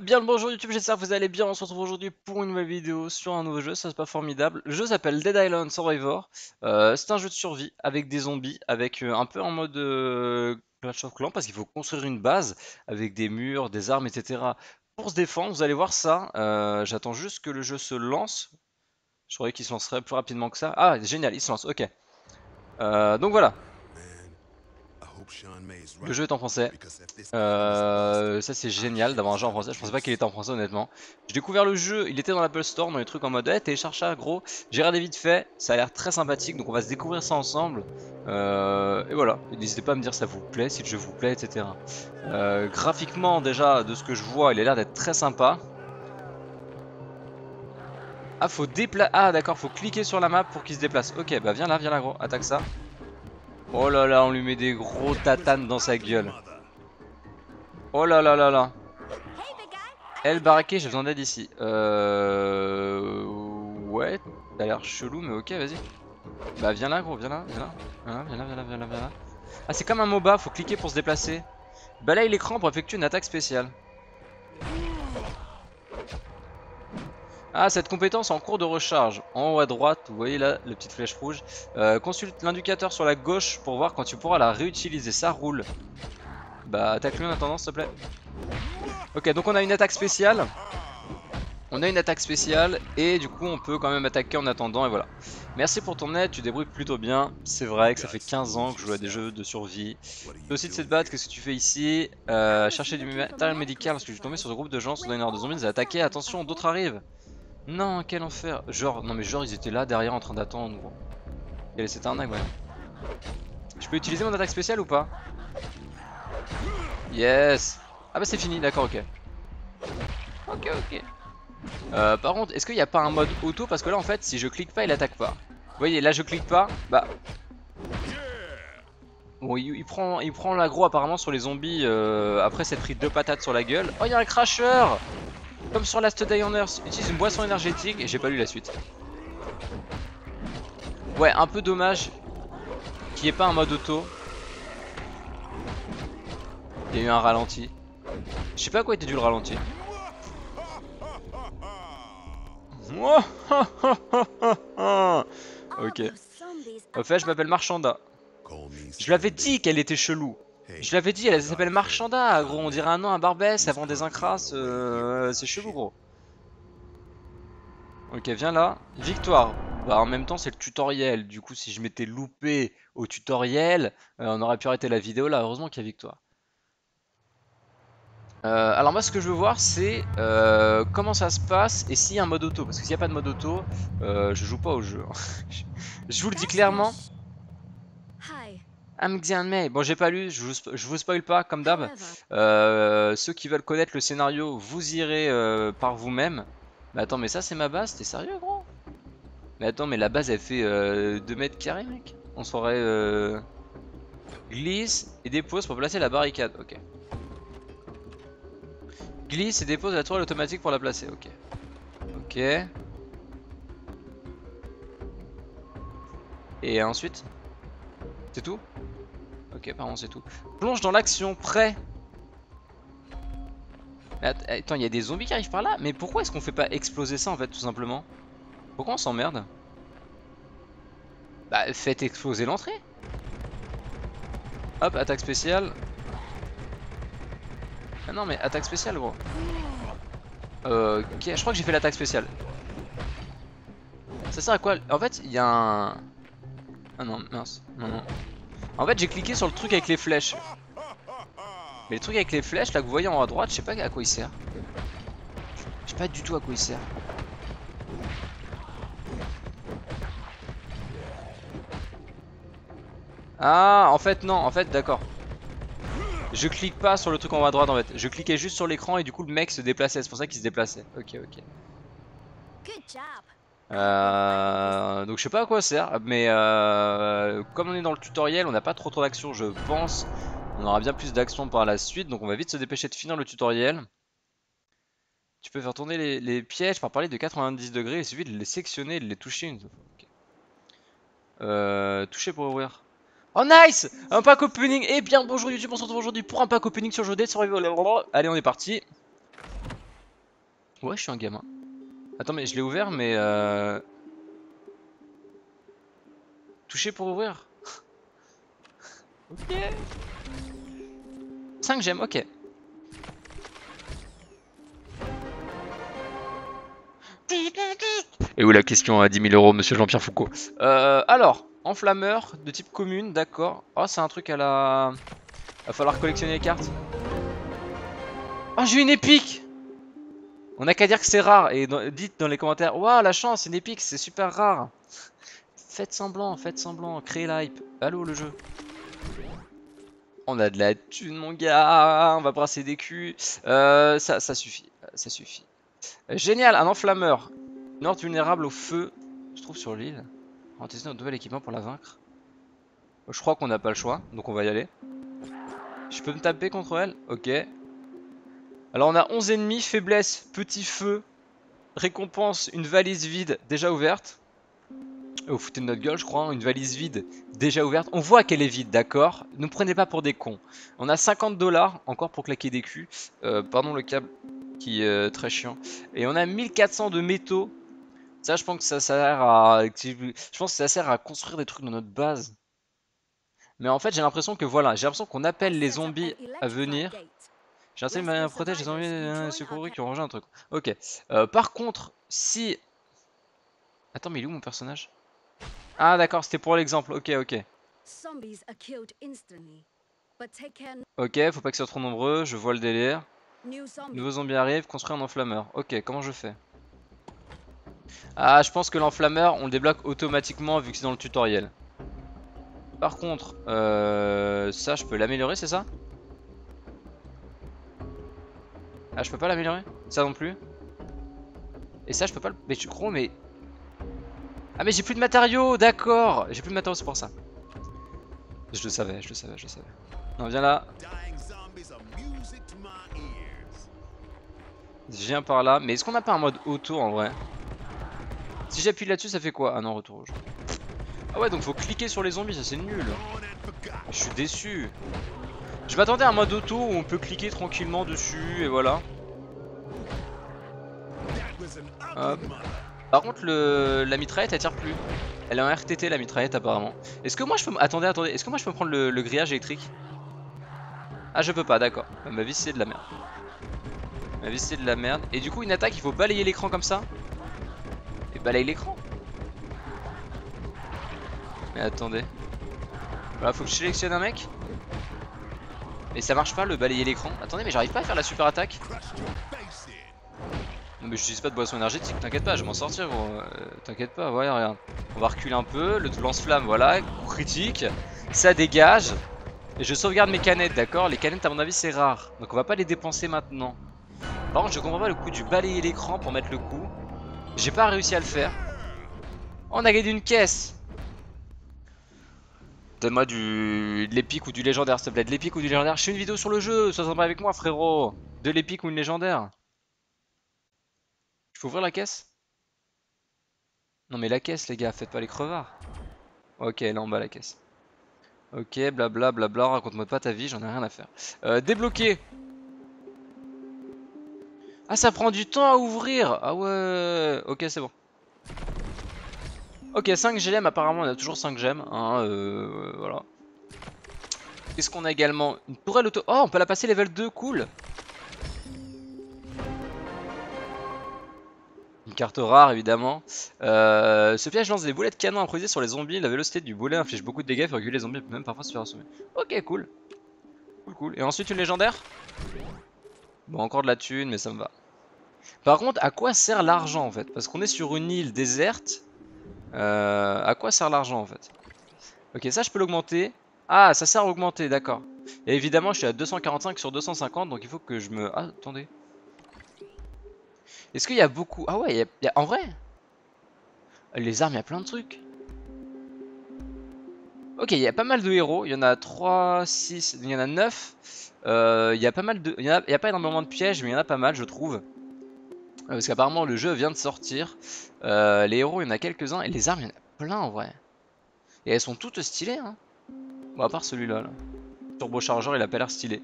Bien le bonjour YouTube, j'espère que vous allez bien. On se retrouve aujourd'hui pour une nouvelle vidéo sur un nouveau jeu, ça c'est pas formidable. Le jeu s'appelle Dead Island Survivors. C'est un jeu de survie avec des zombies, avec un peu en mode Clash of Clans, parce qu'il faut construire une base avec des murs, des armes, etc. pour se défendre. Vous allez voir ça. J'attends juste que le jeu se lance. Je croyais qu'il se lancerait plus rapidement que ça. Ah, génial, il se lance, ok. Donc voilà. Le jeu est en français, ça c'est génial d'avoir un jeu en français, je pensais pas qu'il était en français honnêtement. J'ai découvert le jeu, il était dans l'Apple Store, dans les trucs en mode hey, télécharge ça gros, j'ai regardé vite fait, ça a l'air très sympathique, donc on va se découvrir ça ensemble. Et voilà, n'hésitez pas à me dire si ça vous plaît, si le jeu vous plaît, etc. Graphiquement déjà, de ce que je vois, il a l'air d'être très sympa. Ah, faut déplacer, ah d'accord, faut cliquer sur la map pour qu'il se déplace, ok, bah viens là gros, attaque ça. Oh là là, on lui met des gros tatanes dans sa gueule. Oh là là là là. El Baraki, j'ai besoin d'aide ici. Ouais, t'as l'air chelou, mais ok, vas-y. Bah viens là, gros, viens là. Ah, c'est comme un MOBA, faut cliquer pour se déplacer. Balaye l'écran pour effectuer une attaque spéciale. Ah, cette compétence en cours de recharge, en haut à droite, vous voyez là, la petite flèche rouge. Consulte l'indicateur sur la gauche pour voir quand tu pourras la réutiliser, ça roule. Bah, attaque-le en attendant, s'il te plaît. Ok, donc on a une attaque spéciale. Et du coup, on peut quand même attaquer en attendant, et voilà. Merci pour ton aide, tu débrouilles plutôt bien. C'est vrai que ça fait 15 ans que je joue à des jeux de survie. Toi aussi de cette batte, qu'est-ce que tu fais ici? Chercher du matériel médical, parce que je suis tombé sur ce groupe de gens, soudain une heure de zombies, ils ont attaqué, attention, d'autres arrivent. Non, quel enfer. Genre, non mais genre ils étaient là derrière en train d'attendre. Quelle est cette arnaque, ouais. Je peux utiliser mon attaque spéciale ou pas? Yes. Ah bah c'est fini, d'accord, ok. Ok. Par contre, est-ce qu'il n'y a pas un mode auto? Parce que là en fait, si je clique pas, il attaque pas. Vous voyez, là je clique pas, bah... Bon, il prend l'aggro apparemment sur les zombies après s'être pris deux patates sur la gueule. Oh, il y a un crasher. Comme sur Last Day on Earth, utilise une boisson énergétique et j'ai pas lu la suite. Ouais, un peu dommage qu'il n'y ait pas un mode auto. Il y a eu un ralenti. Je sais pas à quoi était dû le ralenti. Ok. Au fait, je m'appelle Marchanda. Je l'avais dit qu'elle était chelou. Je l'avais dit, elle s'appelle Marchanda, gros, on dirait un nom à Barbès, avant des incrasses, c'est chelou, gros. Ok, viens là, victoire. Bah en même temps c'est le tutoriel, du coup si je m'étais loupé au tutoriel, on aurait pu arrêter la vidéo là, heureusement qu'il y a victoire. Alors moi ce que je veux voir c'est comment ça se passe et s'il y a un mode auto, parce que s'il n'y a pas de mode auto, je joue pas au jeu. Je vous le dis clairement. Bon, j'ai pas lu, je vous spoil pas comme d'hab. Ceux qui veulent connaître le scénario, vous irez par vous-même. Mais attends, mais ça c'est ma base, t'es sérieux gros? Mais attends, mais la base elle fait 2 mètres carrés, mec. On saurait glisse et dépose pour placer la barricade. Ok. Glisse et dépose la tourelle automatique pour la placer. Ok. Ok. Et ensuite, c'est tout? Ok, pardon, c'est tout. Plonge dans l'action, prêt. Attends, il y a des zombies qui arrivent par là. Mais pourquoi est-ce qu'on fait pas exploser ça en fait, tout simplement? Pourquoi on s'emmerde? Bah, faites exploser l'entrée. Hop, attaque spéciale. Ah non, mais attaque spéciale, gros. Ok, je crois que j'ai fait l'attaque spéciale. Ça sert à quoi? En fait, il y a un... Ah non, mince, non. En fait j'ai cliqué sur le truc avec les flèches. Mais le truc avec les flèches là que vous voyez en haut à droite, je sais pas à quoi il sert. Je sais pas du tout à quoi il sert. Ah en fait non, en fait d'accord. Je clique pas sur le truc en haut à droite en fait. Je cliquais juste sur l'écran et du coup le mec se déplaçait, c'est pour ça qu'il se déplaçait. Ok. Donc je sais pas à quoi sert, mais comme on est dans le tutoriel, on n'a pas trop d'action, je pense. On aura bien plus d'action par la suite, donc on va vite se dépêcher de finir le tutoriel. Tu peux faire tourner les pièges par parler de 90 degrés, il suffit de les sectionner et de les toucher une fois. Okay. Toucher pour ouvrir. Oh nice! Un pack opening! Eh bien bonjour YouTube, on se retrouve aujourd'hui pour un pack opening sur Jodel. Allez, on est parti. Ouais, je suis un gamin. Attends, mais je l'ai ouvert, mais... Toucher pour ouvrir. Ok. 5 gemmes, ok. Et où la question à 10 000 €, monsieur Jean-Pierre Foucault. Alors, enflammeur de type commune, d'accord. Oh, c'est un truc à la... Va falloir collectionner les cartes. Oh, j'ai une épique. On n'a qu'à dire que c'est rare. Et dans, dites dans les commentaires, waouh, la chance, une épique, c'est super rare. Faites semblant, créez l'hype. Allô, le jeu. On a de la thune, mon gars. On va brasser des culs. Ça suffit, ça suffit. Génial, un enflammeur. Une horde vulnérable au feu se trouve sur l'île. Rendez-vous notre nouvel équipement pour la vaincre. Je crois qu'on n'a pas le choix, donc on va y aller. Je peux me taper contre elle? Ok. Alors on a 11 ennemis, faiblesse, petit feu, récompense, une valise vide déjà ouverte. Vous foutez de notre gueule, je crois, hein, une valise vide déjà ouverte. On voit qu'elle est vide, d'accord? Ne me prenez pas pour des cons. On a 50 $, encore pour claquer des culs. Pardon le câble qui est très chiant. Et on a 1400 de métaux. Ça, je pense que ça sert à... Je pense que ça sert à construire des trucs dans notre base. Mais en fait, j'ai l'impression que voilà, j'ai l'impression qu'on appelle les zombies à venir. J'ai essayé de me protéger les zombies secourus qui ont rangé un truc. Ok. Par contre, si... Attends, mais il est où mon personnage? Ah d'accord, c'était pour l'exemple. Ok, ok. Ok, faut pas qu'ils soient trop nombreux, je vois le délire. Nouveaux zombies arrivent, construire un enflammeur. Ok, comment je fais? Ah, je pense que l'enflammeur, on le débloque automatiquement vu que c'est dans le tutoriel. Par contre, ça je peux l'améliorer, c'est ça? Ah, je peux pas l'améliorer? Ça non plus? Et ça, je peux pas le... Mais tu crois, mais... Ah, mais j'ai plus de matériaux, d'accord! J'ai plus de matériaux, c'est pour ça. Je le savais, je le savais, je le savais. Non, viens là. Je viens par là. Mais est-ce qu'on n'a pas un mode auto en vrai? Si j'appuie là-dessus, ça fait quoi? Ah non, retour rouge. Ah ouais, donc faut cliquer sur les zombies, ça c'est nul. Je suis déçu. Je m'attendais à un mode auto où on peut cliquer tranquillement dessus et voilà. Hop. Par contre, la mitraillette elle tire plus. Elle est en RTT la mitraillette apparemment. Est-ce que moi je peux... Attendez, attendez. Est-ce que moi je peux prendre le grillage électrique? Ah, je peux pas, d'accord. Ma vie c'est de la merde. Ma vie c'est de la merde. Et du coup, une attaque, il faut balayer l'écran comme ça. Et balayer l'écran. Mais attendez. Voilà, faut que je sélectionne un mec. Mais ça marche pas le balayer l'écran. Attendez, mais j'arrive pas à faire la super attaque. Non mais je n'utilise pas de boisson énergétique, t'inquiète pas, je vais m'en sortir gros. T'inquiète pas, voilà, regarde. On va reculer un peu, le lance-flamme, voilà, critique. Ça dégage. Et je sauvegarde mes canettes, d'accord? Les canettes à mon avis c'est rare. Donc on va pas les dépenser maintenant. Par contre je comprends pas le coup du balayer l'écran pour mettre le coup. J'ai pas réussi à le faire. Oh, on a gagné une caisse. Donne-moi de l'épique ou du légendaire, s'il te plaît. De l'épique ou du légendaire. Je fais une vidéo sur le jeu. Sois sympa avec moi, frérot. De l'épique ou une légendaire. Je peux ouvrir la caisse? Non, mais la caisse, les gars. Faites pas les crevards. Ok, là en bas, la caisse. Ok, blablabla. Bla, bla, raconte-moi pas ta vie, j'en ai rien à faire. Débloquer. Ah, ça prend du temps à ouvrir. Ah ouais. Ok, c'est bon. Ok, 5 gemmes, apparemment on a toujours 5 gemmes, hein, voilà. Qu'est-ce qu'on a également? Une tourelle auto... Oh, on peut la passer level 2, cool. Une carte rare, évidemment. Ce piège lance des boulets de canon improvisés sur les zombies. La vélocité du boulet inflige beaucoup de dégâts, fait reculer les zombies, même parfois se faire assommer. Ok, cool. Cool, cool. Et ensuite, une légendaire? Bon, encore de la thune, mais ça me va. Par contre, à quoi sert l'argent, en fait? Parce qu'on est sur une île déserte. À quoi sert l'argent en fait? Ok, ça je peux l'augmenter. Ah, ça sert à augmenter, d'accord. Et évidemment je suis à 245 sur 250. Donc il faut que je me... Ah, attendez. Est-ce qu'il y a beaucoup? Ah ouais, il y a... en vrai. Les armes, il y a plein de trucs. Ok, il y a pas mal de héros. Il y en a 3, 6, il y en a 9. Il y a pas mal de... Il y a pas énormément de pièges, mais il y en a pas mal je trouve. Parce qu'apparemment le jeu vient de sortir. Les héros il y en a quelques-uns. Et les armes il y en a plein en vrai. Et elles sont toutes stylées hein. Bon à part celui-là là. Turbochargeur il a pas l'air stylé.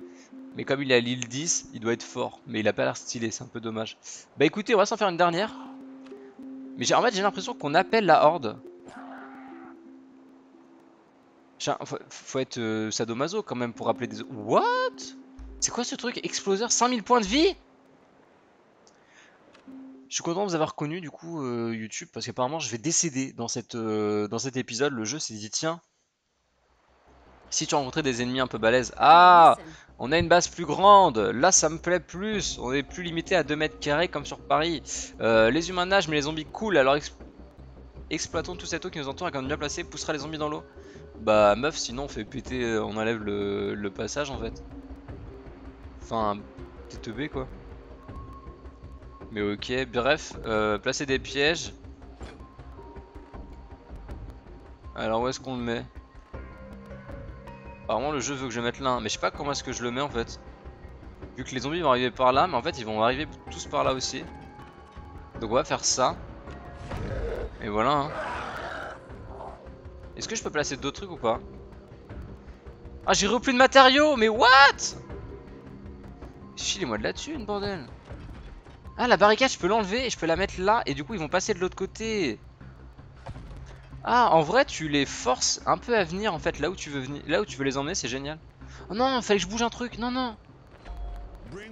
Mais comme il est à l'île 10, il doit être fort. Mais il a pas l'air stylé, c'est un peu dommage. Bah écoutez, on va s'en faire une dernière. Mais en fait, j'ai l'impression qu'on appelle la horde. Faut être sadomaso quand même pour appeler des... What? C'est quoi ce truc? Exploseur, 5000 points de vie? Je suis content de vous avoir connu du coup YouTube, parce qu'apparemment je vais décéder dans cet épisode. Le jeu s'est dit tiens, si tu rencontrais des ennemis un peu balèzes. Ah, on a une base plus grande. Là ça me plaît plus. On est plus limité à 2 mètres carrés comme sur Paris. Les humains nagent mais les zombies coulent. Alors exploitons tout cette eau qui nous entoure. Et quand on est bien placé poussera les zombies dans l'eau. Bah meuf, sinon on fait péter, on enlève le passage en fait. Enfin, t'es teubé quoi. Mais ok, bref, placer des pièges. Alors où est-ce qu'on le met? Apparemment le jeu veut que je mette l'un, mais je sais pas comment est-ce que je le mets en fait. Vu que les zombies vont arriver par là, mais en fait ils vont arriver tous par là aussi. Donc on va faire ça. Et voilà hein. Est-ce que je peux placer d'autres trucs ou pas? Ah, j'ai repris de matériaux, mais what? Filez-moi de la thune, bordel. Ah, la barricade, je peux l'enlever et je peux la mettre là. Et du coup, ils vont passer de l'autre côté. Ah, en vrai, tu les forces un peu à venir en fait là où tu veux venir, là où tu veux les emmener, c'est génial. Oh non, fallait que je bouge un truc. Non, non. Il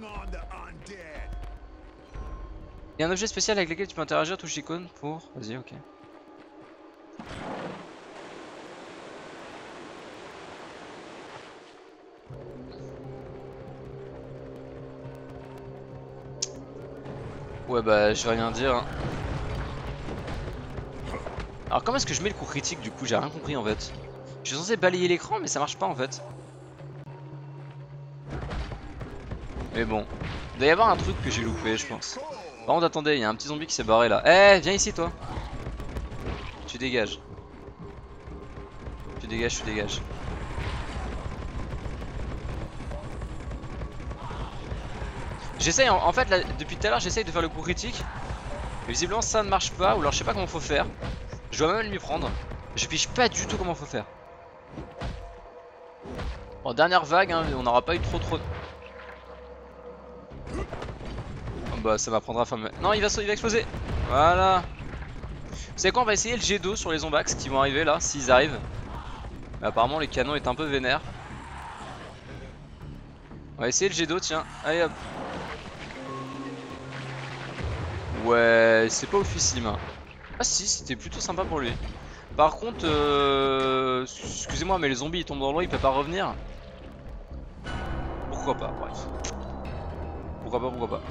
y a un objet spécial avec lequel tu peux interagir, touche icône pour. Vas-y, ok. Ouais bah je vais rien dire hein. Alors comment est-ce que je mets le coup critique du coup? J'ai rien compris en fait. Je suis censé balayer l'écran mais ça marche pas en fait. Mais bon, il doit y avoir un truc que j'ai loupé je pense. Par contre attendez, il y a un petit zombie qui s'est barré là. Eh, viens ici toi. Tu dégages. Tu dégages, tu dégages. J'essaye en fait là, depuis tout à l'heure j'essaye de faire le coup critique. Mais visiblement ça ne marche pas, ou alors je sais pas comment faut faire. Je dois même lui prendre. Je pige pas du tout comment faut faire. En dernière vague hein, on n'aura pas eu trop. Oh, bah ça m'apprendra à faire. Non, il va exploser. Voilà. Vous savez quoi, on va essayer le jet d'eau sur les zombax qui vont arriver là, s'ils arrivent. Mais apparemment les canons est un peu vénère. On va essayer le jet d'eau, tiens. Allez hop. Ouais, c'est pas oufissime. Ah si, c'était plutôt sympa pour lui. Par contre, excusez-moi, mais les zombies ils tombent dans l'eau, ils peuvent pas revenir. Pourquoi pas, bref. Pourquoi pas, pourquoi pas.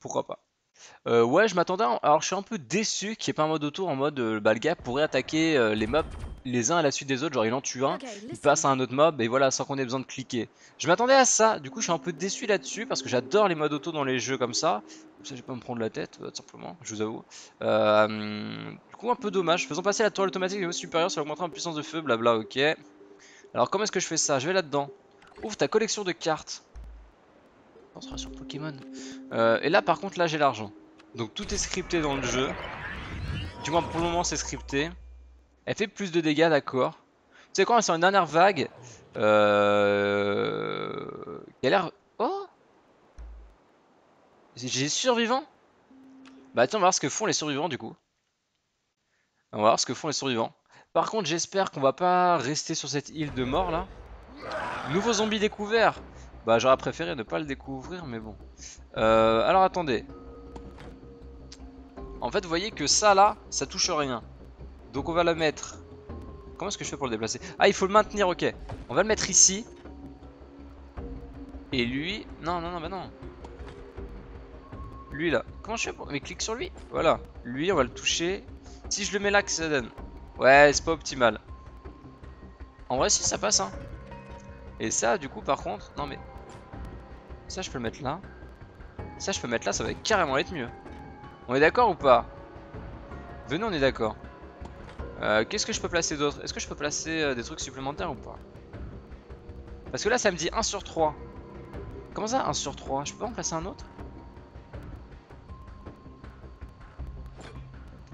Pourquoi pas. Ouais, je m'attendais. Alors je suis un peu déçu qu'il n'y ait pas un mode autour en mode bah, le gars pourrait attaquer les mobs les uns à la suite des autres, genre il en tue un, il passe à un autre mob et voilà, sans qu'on ait besoin de cliquer. Je m'attendais à ça, du coup je suis un peu déçu là-dessus parce que j'adore les modes auto dans les jeux comme ça. Comme ça je vais pas me prendre la tête, tout simplement, je vous avoue. Du coup un peu dommage, faisons passer la toile automatique du mode supérieur sur l'augmentant en puissance de feu, blabla, ok. Alors comment est-ce que je fais ça? Je vais là-dedans. Ouf, ta collection de cartes. On sera sur Pokémon. Et là par contre, là j'ai l'argent. Donc tout est scripté dans le jeu. Du moins pour le moment c'est scripté. Elle fait plus de dégâts, d'accord. Tu sais quoi, on est sur une dernière vague. Qui a l'air... Oh, j'ai survivants. Bah attends, on va voir ce que font les survivants du coup. On va voir ce que font les survivants. Par contre, j'espère qu'on va pas rester sur cette île de mort là. Nouveau zombie découvert. Bah j'aurais préféré ne pas le découvrir, mais bon. Alors attendez. En fait, vous voyez que ça là, ça touche rien. Donc on va la mettre. Comment est-ce que je fais pour le déplacer? Ah, il faut le maintenir, ok. On va le mettre ici. Et lui... Non, non, non, bah non. Lui là. Comment je fais pour... Mais clique sur lui. Voilà. Lui, on va le toucher. Si je le mets là, que ça donne? Ouais, c'est pas optimal. En vrai, si, ça passe, hein. Et ça, du coup, par contre... Non, mais... Ça, je peux le mettre là. Ça, je peux le mettre là, ça va carrément être mieux. On est d'accord ou pas? Venez, on est d'accord. Qu'est-ce que je peux placer d'autre? Est-ce que je peux placer des trucs supplémentaires ou pas? Parce que là ça me dit 1/3. Comment ça 1/3? Je peux pas en placer un autre?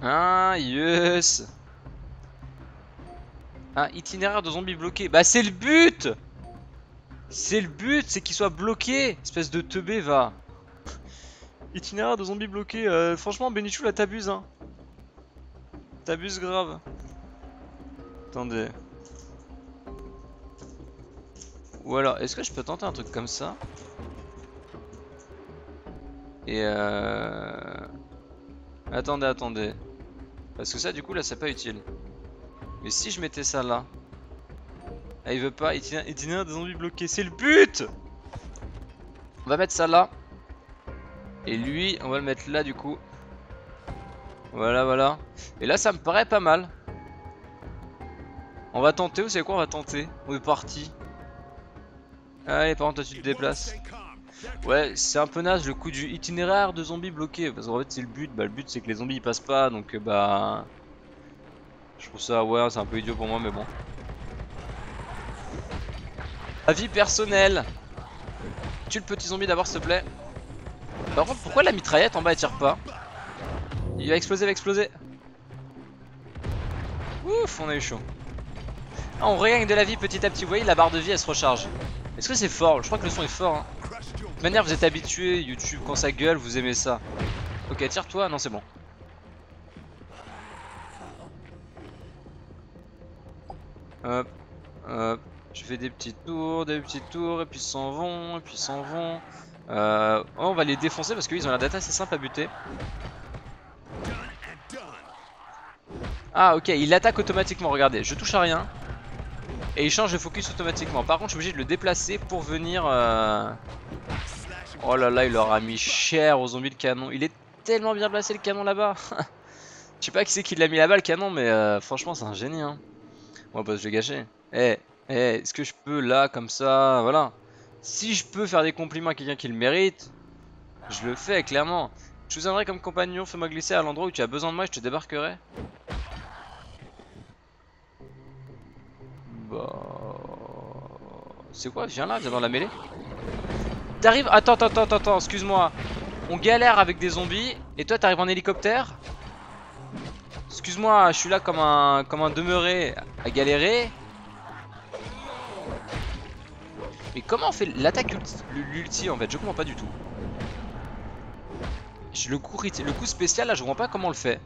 Ah yes. Un itinéraire de zombies bloqués. Bah c'est le but. C'est le but, c'est qu'ils soient bloqués. Espèce de teubé, va. Itinéraire de zombies bloqués. Franchement, Benichou, là, t'abuses, hein. T'abuses grave. Attendez. Ou alors, est-ce que je peux tenter un truc comme ça? Et attendez, attendez. Parce que ça, du coup, là, c'est pas utile. Mais si je mettais ça là. Ah, il veut pas. Itinéraire des zombies bloqués. C'est le but! On va mettre ça là. Et lui, on va le mettre là, du coup. Voilà, voilà. Et là, ça me paraît pas mal. On va tenter. Vous savez quoi? On va tenter. On est parti. Allez, par contre, toi, tu te déplaces. Ouais, c'est un peu naze le coup du itinéraire de zombies bloqués. Parce qu'en fait, c'est le but. Bah, le but, c'est que les zombies ils passent pas. Donc, bah. Je trouve ça, ouais, c'est un peu idiot pour moi, mais bon. Avis personnel. Tue le petit zombie d'abord, s'il te plaît. Par contre, pourquoi la mitraillette en bas elle tire pas? Il va exploser, il va exploser. Ouf, on a eu chaud. Ah, on regagne de la vie petit à petit. Vous voyez, la barre de vie elle se recharge. Est-ce que c'est fort? Je crois que le son est fort, hein. De toute manière, vous êtes habitué, YouTube, quand ça gueule, vous aimez ça. Ok, tire-toi, non, c'est bon. Hop, hop. Je fais des petits tours, et puis ils s'en vont, et puis ils s'en vont. Oh, on va les défoncer parce qu'ils ont l'air d'être assez simples à buter. Ah, ok, il attaque automatiquement. Regardez, je touche à rien. Et il change de focus automatiquement. Par contre, je suis obligé de le déplacer pour venir. Oh là là, il leur a mis cher aux zombies le canon. Il est tellement bien placé le canon là-bas. Je sais pas qui c'est qui l'a mis là-bas le canon, mais franchement, c'est un génie. Hein. Bon, parce que je l'ai gâché. Eh. Hey, est-ce que je peux là comme ça? Voilà. Si je peux faire des compliments à quelqu'un qui le mérite, je le fais clairement. Je vous aimerais comme compagnon, fais-moi glisser à l'endroit où tu as besoin de moi et je te débarquerai. Bah... C'est quoi? Viens là, viens dans la mêlée. T'arrives... Attends, attends, attends, attends, excuse-moi. On galère avec des zombies et toi t'arrives en hélicoptère? Excuse-moi, je suis là comme un demeuré à galérer. Mais comment on fait l'attaque l'ulti en fait? Je comprends pas du tout. Le coup spécial là, je comprends pas comment on le fait.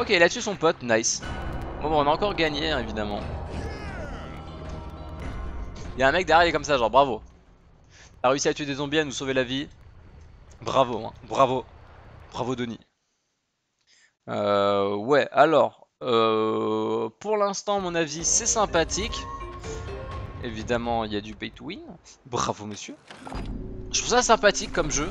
Ok, il a tué son pote, nice. Bon, bon, on a encore gagné hein, évidemment. Il y a un mec derrière, il est comme ça, genre bravo. T'as réussi à tuer des zombies, à nous sauver la vie. Bravo, hein, bravo. Bravo Denis. Ouais, alors, pour l'instant, à mon avis, c'est sympathique. Évidemment, il y a du pay to win. Bravo, monsieur. Je trouve ça sympathique comme jeu.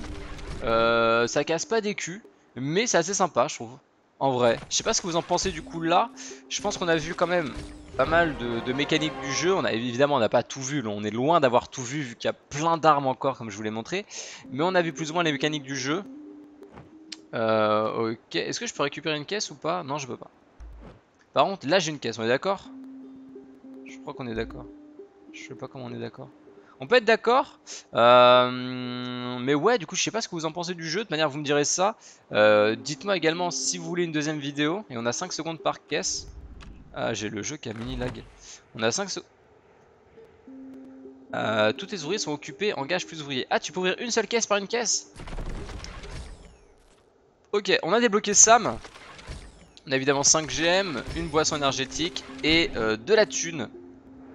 Ça casse pas des culs, mais c'est assez sympa, je trouve. En vrai, je sais pas ce que vous en pensez du coup là. Je pense qu'on a vu quand même pas mal de mécaniques du jeu. On a, évidemment, on n'a pas tout vu. Là. On est loin d'avoir tout vu, vu qu'il y a plein d'armes encore, comme je vous l'ai montré. Mais on a vu plus ou moins les mécaniques du jeu. Ok. Est-ce que je peux récupérer une caisse ou pas? Non, je peux pas. Par contre, là, j'ai une caisse. On est d'accord? Je crois qu'on est d'accord. Je sais pas comment on est d'accord. On peut être d'accord mais ouais, du coup je sais pas ce que vous en pensez du jeu. De manière vous me direz ça. Dites moi également si vous voulez une deuxième vidéo. Et on a 5 secondes par caisse. Ah, j'ai le jeu qui a mini lag. On a 5 secondes. Toutes les ouvriers sont occupés. Engage plus d'ouvriers. Ah, tu peux ouvrir une seule caisse par une caisse. Ok, on a débloqué Sam. On a évidemment 5 GM, une boisson énergétique et de la thune.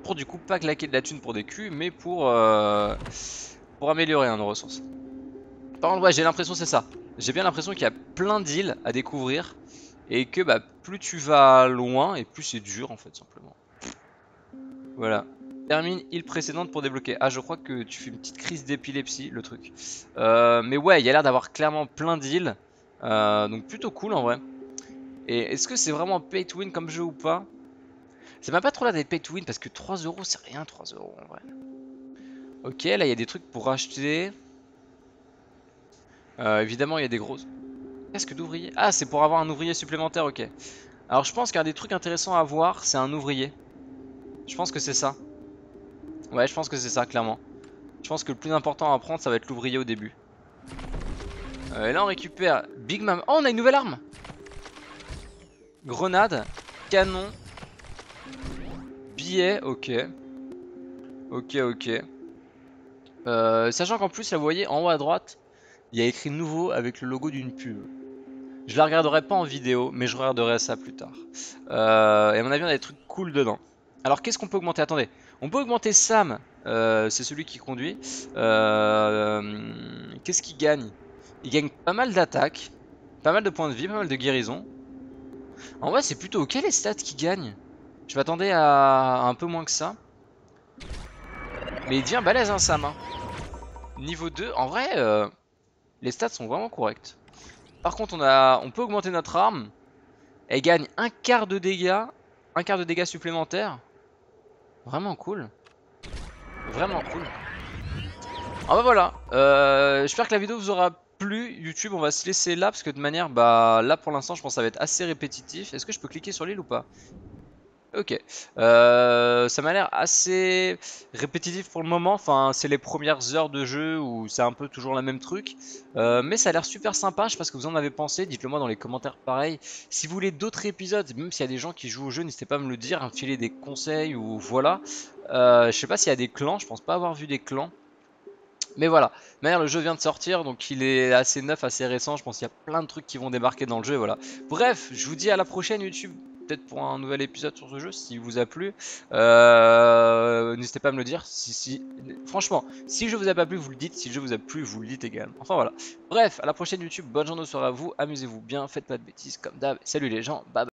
Pour, du coup, pas claquer de la thune pour des culs, mais pour améliorer nos ressources. Par contre, ouais, j'ai l'impression, c'est ça. J'ai bien l'impression qu'il y a plein d'îles à découvrir et que bah, plus tu vas loin et plus c'est dur en fait, simplement. Voilà. Termine île précédente pour débloquer. Ah, je crois que tu fais une petite crise d'épilepsie, le truc. Mais ouais, il y a l'air d'avoir clairement plein d'îles. Donc plutôt cool en vrai. Et est-ce que c'est vraiment pay to win comme jeu ou pas? C'est même pas trop là d'être pay to win parce que 3 € c'est rien, 3 € en vrai. Ok, là il y a des trucs pour acheter. Évidemment il y a des grosses. Casque d'ouvrier. Ah, c'est pour avoir un ouvrier supplémentaire, ok. Alors je pense qu'un des trucs intéressants à voir c'est un ouvrier. Je pense que c'est ça. Ouais, je pense que c'est ça clairement. Je pense que le plus important à prendre ça va être l'ouvrier au début. Et là on récupère Big Mom. Oh, on a une nouvelle arme. Grenade, canon. billets, ok. Ok, ok. Sachant qu'en plus, là, vous voyez, en haut à droite, il y a écrit nouveau avec le logo d'une pub. Je la regarderai pas en vidéo, mais je regarderai ça plus tard. Et à mon avis, on a des trucs cool dedans. Alors, qu'est-ce qu'on peut augmenter? Attendez, on peut augmenter Sam, c'est celui qui conduit. Qu'est-ce qu'il gagne? Il gagne pas mal d'attaques, pas mal de points de vie, pas mal de guérison. En vrai, c'est plutôt ok les stats qu'il gagne. Je m'attendais à un peu moins que ça. Mais il devient balèze, hein, Sam. Niveau 2, en vrai, les stats sont vraiment correctes. Par contre, on peut augmenter notre arme. Elle gagne un quart de dégâts. Un quart de dégâts supplémentaires. Vraiment cool. Vraiment cool. Ah bah voilà. J'espère que la vidéo vous aura plu. YouTube, on va se laisser là. Parce que de manière, bah là pour l'instant, je pense que ça va être assez répétitif. Est-ce que je peux cliquer sur l'île ou pas? Ok. Ça m'a l'air assez répétitif pour le moment. Enfin, c'est les premières heures de jeu où c'est un peu toujours le même truc. Mais ça a l'air super sympa. Je sais pas ce que vous en avez pensé. Dites-le moi dans les commentaires pareil. Si vous voulez d'autres épisodes, même s'il y a des gens qui jouent au jeu, n'hésitez pas à me le dire. À me filer des conseils ou voilà. Je sais pas s'il y a des clans. Je pense pas avoir vu des clans. Mais voilà, d'ailleurs le jeu vient de sortir, donc il est assez neuf, assez récent. Je pense qu'il y a plein de trucs qui vont débarquer dans le jeu, voilà. Bref, je vous dis à la prochaine YouTube. Peut-être pour un nouvel épisode sur ce jeu s'il vous a plu. N'hésitez pas à me le dire. Franchement, si je vous ai pas plu, vous le dites. Si je vous ai plu, vous le dites également. Enfin voilà. Bref, à la prochaine YouTube. Bonne journée, soirée à vous. Amusez-vous bien. Faites pas de bêtises comme d'hab. Salut les gens. Bye bye.